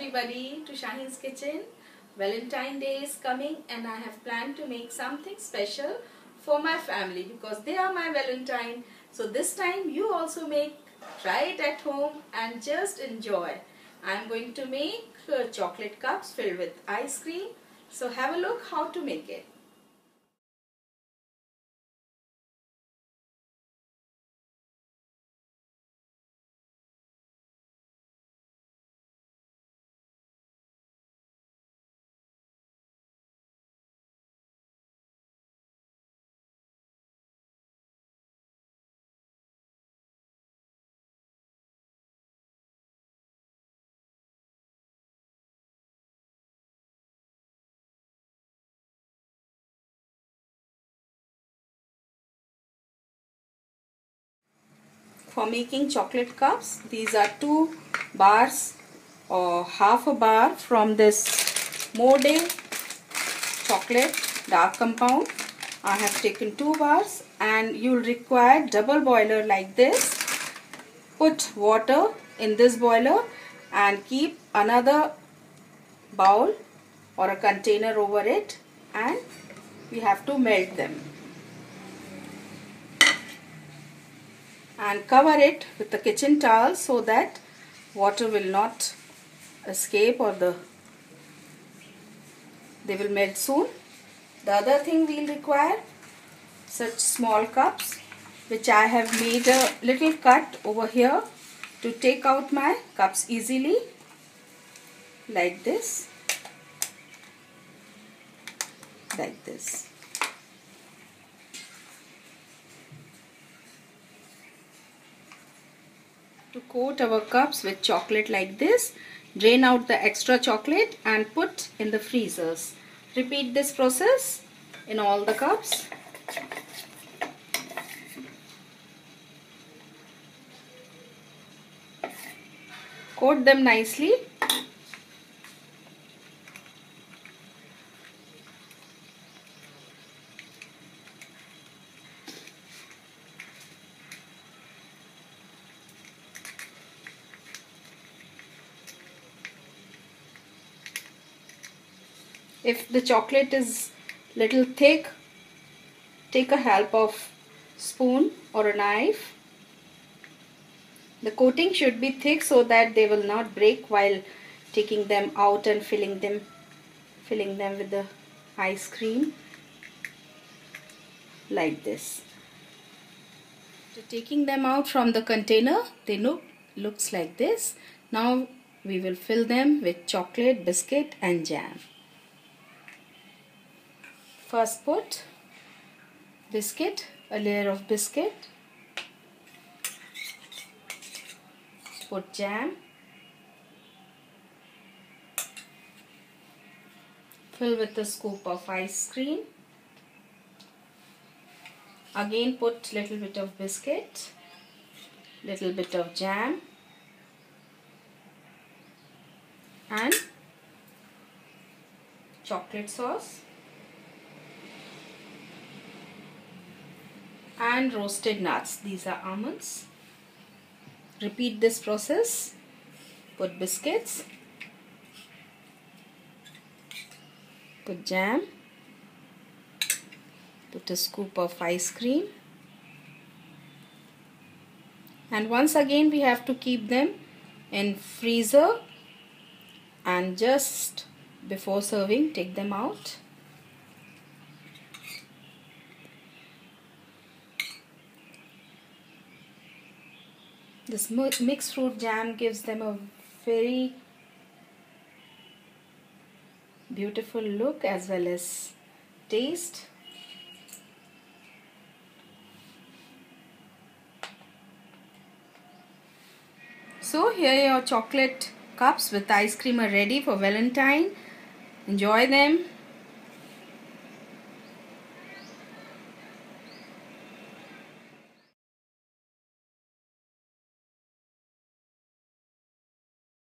everybody to Shaheen's Kitchen. Valentine's Day is coming and I have planned to make something special for my family because they are my Valentine. So this time you also make, try it at home and just enjoy. I am going to make chocolate cups filled with ice cream. So have a look how to make it. For making chocolate cups, these are 2 bars or half a bar from this Modé chocolate dark compound. I have taken 2 bars and you will require double boiler like this. Put water in this boiler and keep another bowl or a container over it, and we have to melt them. And cover it with the kitchen towel so that water will not escape or they will melt soon. The other thing we will require, such small cups which I have made a little cut over here to take out my cups easily like this, like this. To coat our cups with chocolate like this, drain out the extra chocolate and put in the freezers. Repeat this process in all the cups. Coat them nicely. If the chocolate is little thick, take a help of spoon or a knife. The coating should be thick so that they will not break while taking them out and filling them with the ice cream like this. So taking them out from the container, they looks like this. Now we will fill them with chocolate, biscuit and jam. First put biscuit, a layer of biscuit, put jam, fill with a scoop of ice cream, again put little bit of biscuit, little bit of jam and chocolate sauce. And roasted nuts, these are almonds. Repeat this process. Put biscuits, put jam, put a scoop of ice cream, and once again we have to keep them in freezer and just before serving take them out. This mixed fruit jam gives them a very beautiful look as well as taste. So here your chocolate cups with ice cream are ready for Valentine. Enjoy them.